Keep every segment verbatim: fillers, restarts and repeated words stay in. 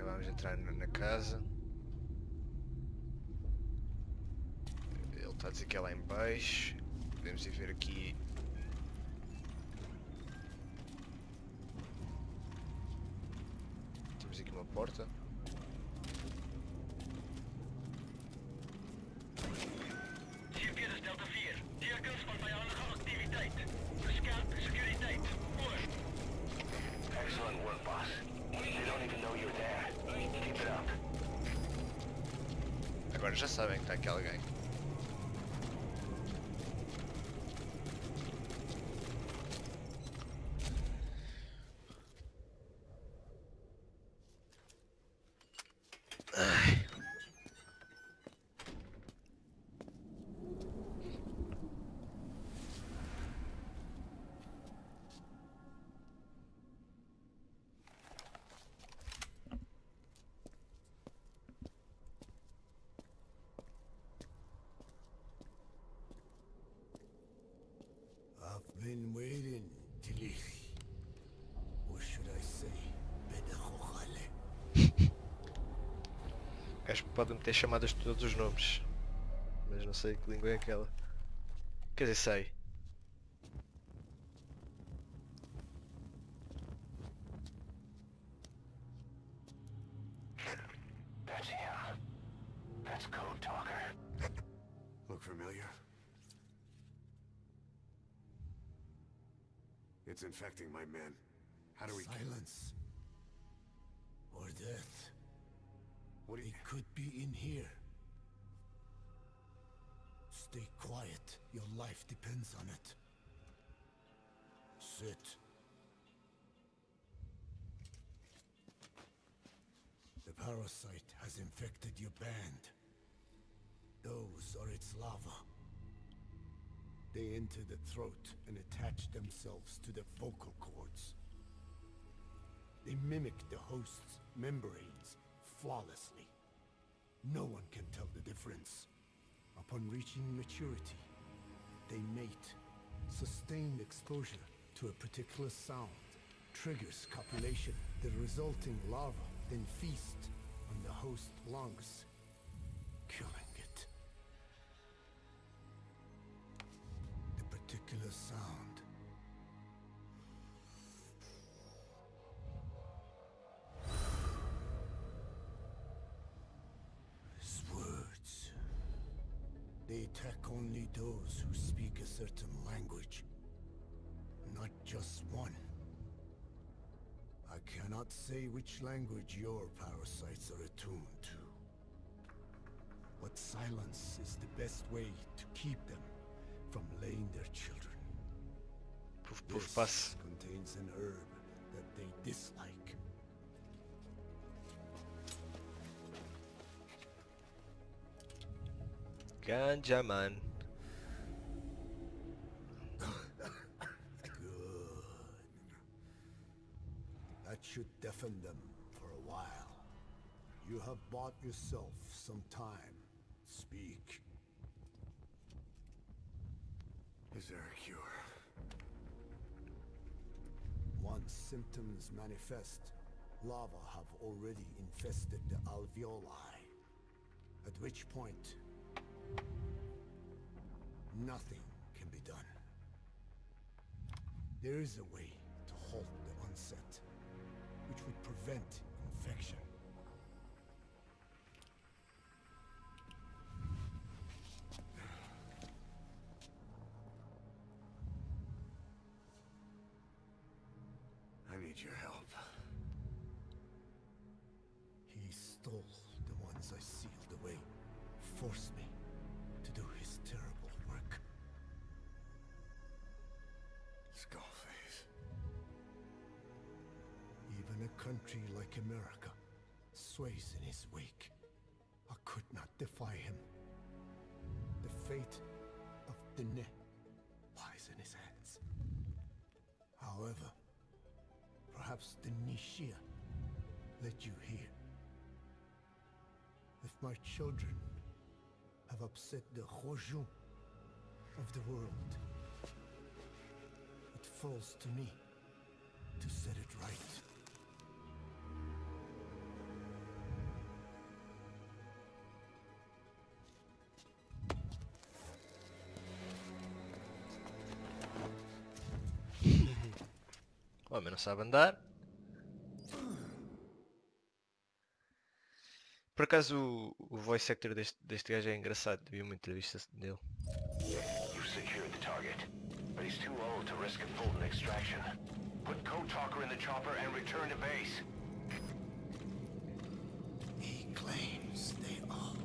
Acabámos de entrar na casa. Ele está a dizer que é lá em baixo. Podemos ir ver aqui. Temos aqui uma porta. Agora já sabem que está aqui alguém. Been waiting till what should I say? Acho que podem ter chamadas de todos os nomes, mas não sei que língua é aquela. Quer dizer, sei. That's him. That's Code Talker. Look familiar? It's infecting my men. How do we silence or death? What it could be in here. Stay quiet. Your life depends on it. Sit. The parasite has infected your band. Those are its larvae. They enter the throat and attach themselves to the vocal cords. They mimic the host's membranes flawlessly. No one can tell the difference. Upon reaching maturity, they mate. Sustained exposure to a particular sound triggers copulation. The resulting larva then feast on the host's lungs, killing. Particular sound. His words. They attack only those who speak a certain language, not just one. I cannot say which language your parasites are attuned to. But silence is the best way to keep them from laying their children. Poof, poof, pass. Contains an herb that they dislike. Ganja man. Good. That should deafen them for a while. You have bought yourself some time. Speak. Is there a cure? Once symptoms manifest, larvae have already infested the alveoli. At which point, nothing can be done. There is a way to halt the onset, which would prevent infection. Your help. He stole the ones I sealed away, forced me to do his terrible work. Skull Face. Even a country like America sways in his wake. I could not defy him. The fate of Diné lies in his hands. However, perhaps the Nishia led you here. If my children have upset the Khojun of the world, it falls to me to set it right. Mamy na Sabandar. Por acaso o, o voice actor deste, deste gajo é engraçado, vi uma entrevista dele. You secured the target, but he's too old to risk a Fulton extraction. Put Code Talker in the chopper and return to base. He claims they are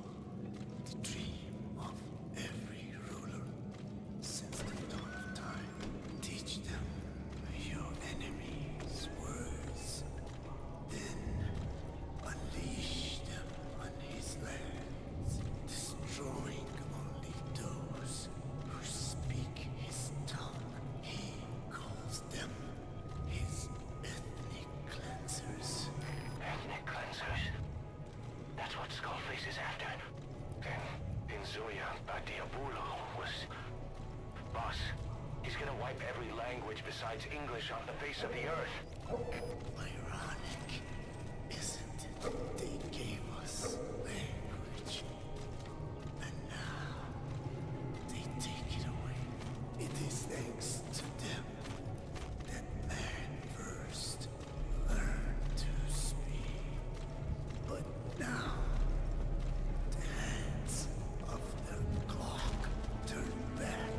the dream of every ruler. Since the dawn of time, teach them your enemy's words. Then unleash them on his lands, destroying only those who speak his tongue. He calls them his ethnic cleansers. Ethnic cleansers? That's what Skull Face is after. Then, Inzuya Badiabulo was... Boss, he's gonna wipe every language besides English on the face of the earth. Ironic, isn't it? They gave us language, and now they take it away. It is thanks to them that man first learned to speak. But now, the hands of the clock turn back.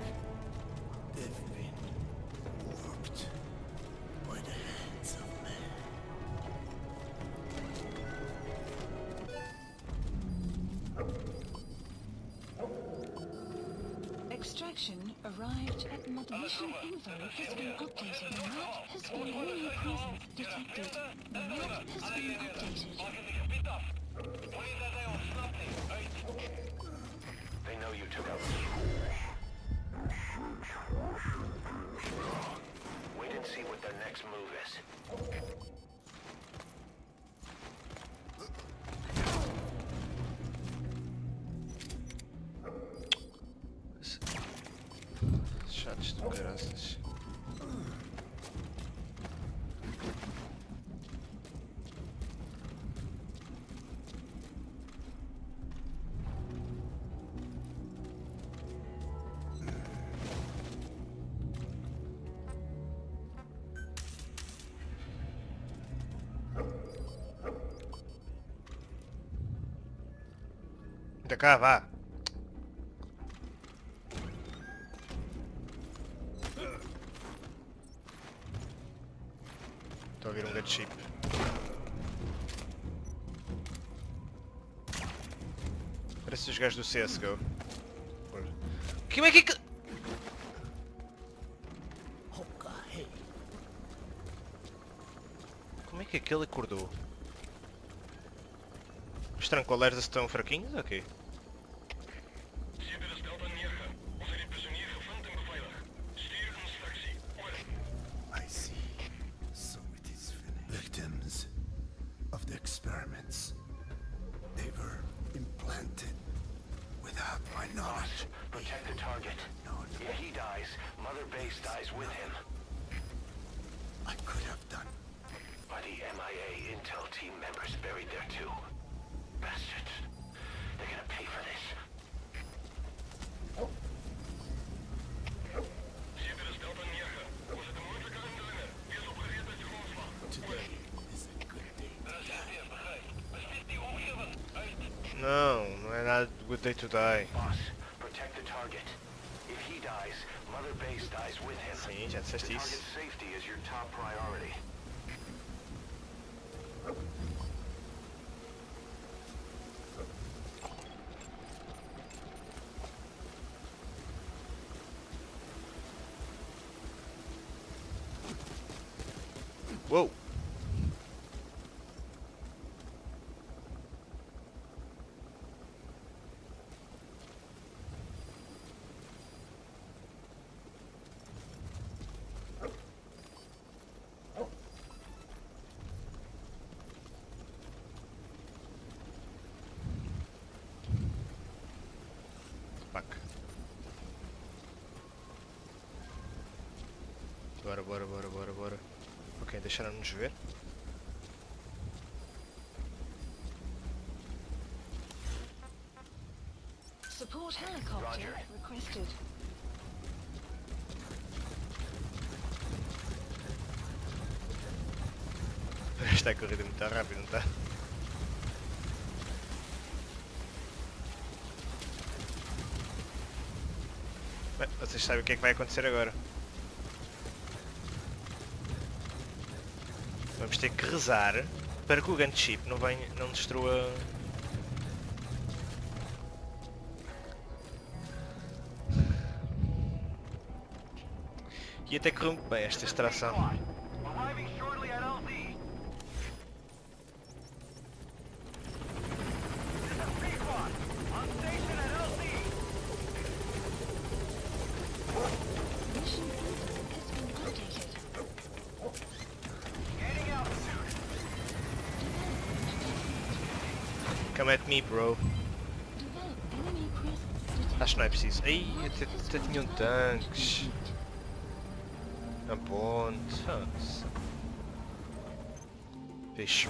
They've been warped by the hands of man. Extraction arrived at Mother. Mission info has been updated. The map has been only presence detected. The map has been updated. They know you took out. Wait and see what their next move is. Chatos do caraças. Da cá, vá. Estou a ver um Gunship. Parece os gajos do C S G O. Como é que é que... Como é que aquele acordou? Os tranquileres estão fraquinhos ou quê? I see. So it is finished. Victims of the experiments. They were implanted without my knowledge. Protect the target. No, no. If he dies, Mother Base dies with him. I could have done. But the M I A intel team members buried there too. Bastards. They're gonna pay for this. Today is a good day to die. Não, não é nada de good day to die. Boss, protect the target. If he dies, Mother Base dies with him. Sim, já disseste isso. Target safety is your top priority. Uou! Fuck. Bora, bora, bora, bora, bora. Ok, deixaram-nos ver. Support helicopter requested. tak kurde mi tá rápido, não tá? Bem, vocês sabem o que é que vai acontecer agora. Vamos ter que rezar para que o Gunship não, venha, não destrua... E até correu muito bem esta extração. Come at me, bro. Acho que não é preciso. Ai, até tinham tanques. A ponte. Peixe.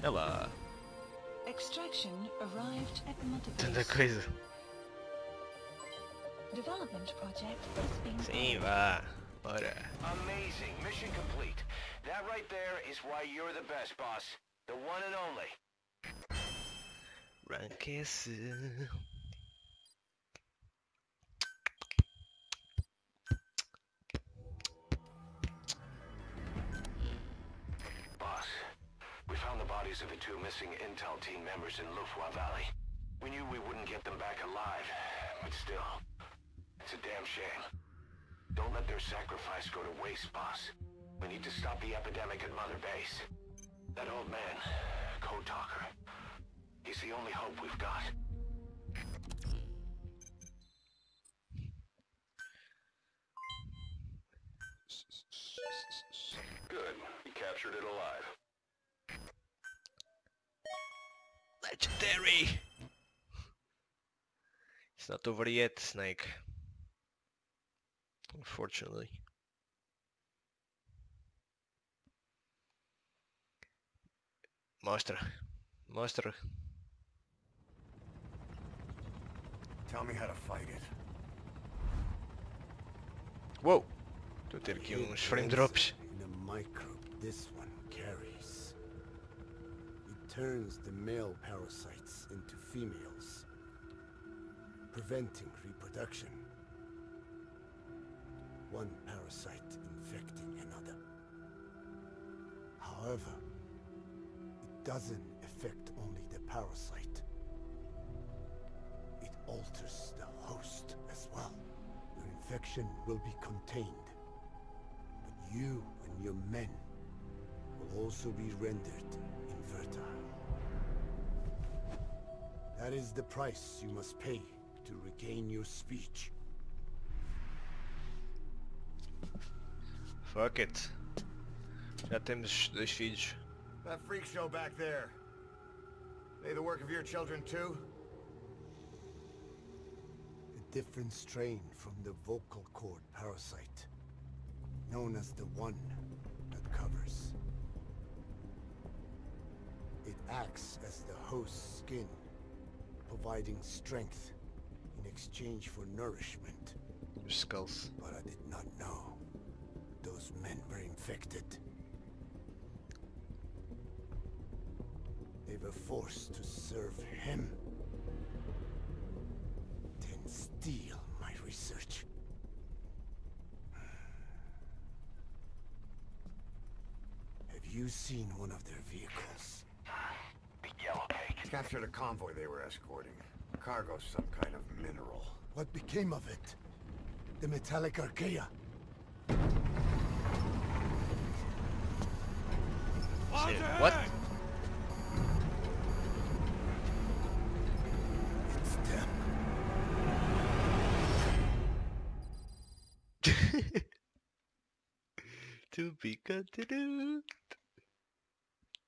Olha lá. Tanta coisa. Sim, vá. Bora. Amazing. Mission complete. That right there is why you're the best, boss. The one and only. Rank-se. Boss, we found the bodies of the two missing intel team members in Lufwa Valley. We knew we wouldn't get them back alive, but still, it's a damn shame. Don't let their sacrifice go to waste, boss. We need to stop the epidemic at Mother Base. That old man, Code Talker. He's the only hope we've got. Good. We captured it alive. Legendary! It's not over yet, Snake. Unfortunately. Mostra. Mostra. Tell me how to fight it. Whoa! Estou a ter aqui uns frame drops. The microbe this one carries. It turns the male parasites into females, preventing reproduction. One parasite infecting another. However, it doesn't affect only the parasite. Alters the host as well. Your infection will be contained, but you and your men will also be rendered infertile. That is the price you must pay to regain your speech. Fuck it. Já temos dois filhos. That freak show back there. They the work of your children too? Different strain from the vocal cord parasite, known as the one that covers. It acts as the host's skin, providing strength in exchange for nourishment. Your skulls. But I did not know those men were infected. They were forced to serve him. Steal my research. Have you seen one of their vehicles? The yellow cake. Captured a convoy they were escorting. Cargo some kind of mineral. What became of it? The metallic archaea. What? To be continued.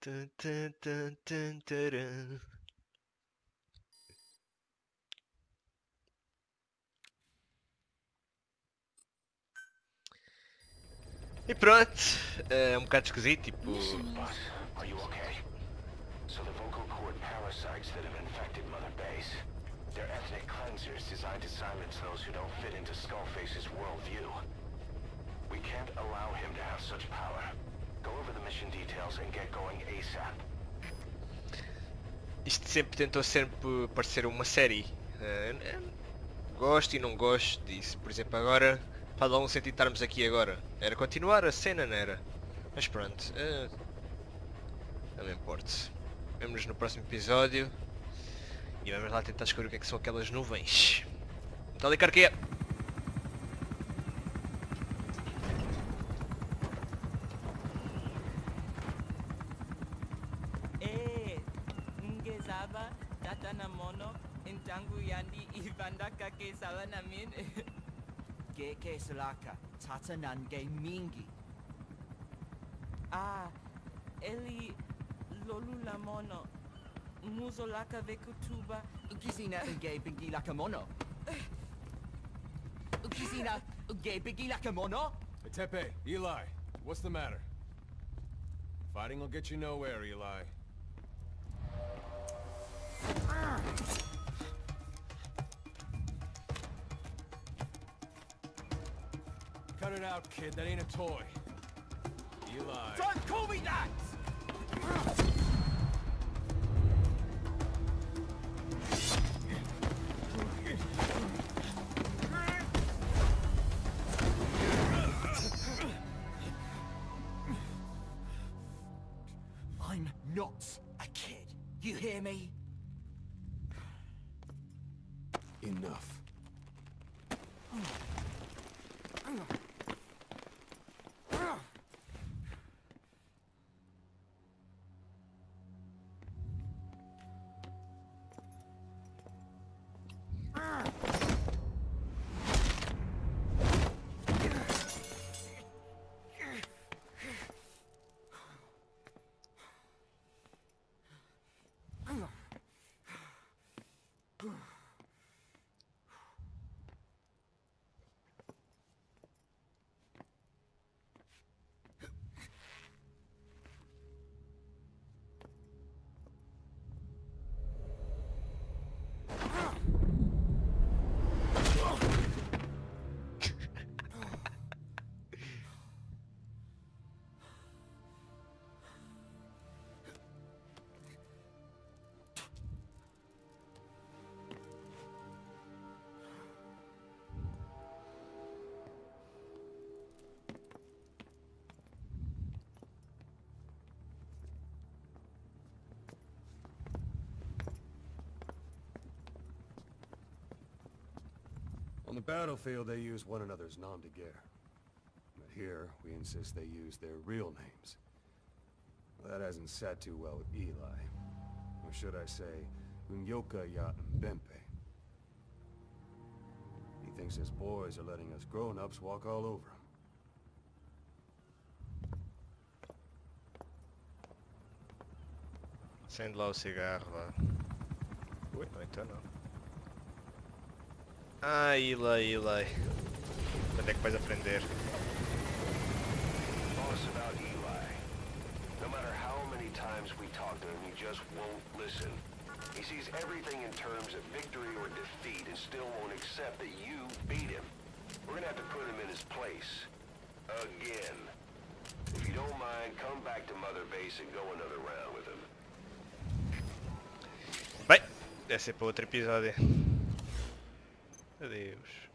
Dun, dun, dun, dun, dun, dun. E pronto, é um bocado esquisito, tipo. But are you okay? So the vocal cord parasites that have infected Mother Base They're ethnic cleansers designed to silence those who don't fit into Skull Face's worldview. We can't allow him to have such power. Go over the mission details and get going ASAP. Isto sempre tentou sempre parecer uma série. Uh, gosto e não gosto disso. Por exemplo, agora faz algum sentido estarmos aqui agora. Era continuar a cena, não era? Mas pronto. Uh, não importa. Vemo-nos no próximo episódio. E vamos lá tentar descobrir o que é que são aquelas nuvens. Metallic archaea! Eh, N'Gue Tata na Mono, N'Tangu Yandi e Vandaka K'e na laka Tata N'Gue Mingi. Ah, Eli Lolula Mono. Muzo laka vekutuba Ukizina ugei bigi laka mono Ukizina ugei bigi laka mono Tepe, Eli, what's the matter? Fighting will get you nowhere, Eli. Cut it out, kid, that ain't a toy. Eli... Don't call me that! Me. Enough. On the battlefield, they use one another's nom de guerre. But here, we insist they use their real names. Well, that hasn't sat too well with Eli. Or should I say, N'Yoka Yat Mbempe. He thinks his boys are letting us grown-ups walk all over him. Send low cigar. Wait, I don't know. Ah, Eli, Eli. Quando é que vais aprender? Boss about Eli. No matter how many times we talk to him, he just won't listen. He sees everything in terms of victory or defeat and still won't accept that you beat him. We're gonna have to put him in his place. Again. If you don't mind, come back to Mother Base and go another round with him. Bem, deve ser para outro episódio. Adeus.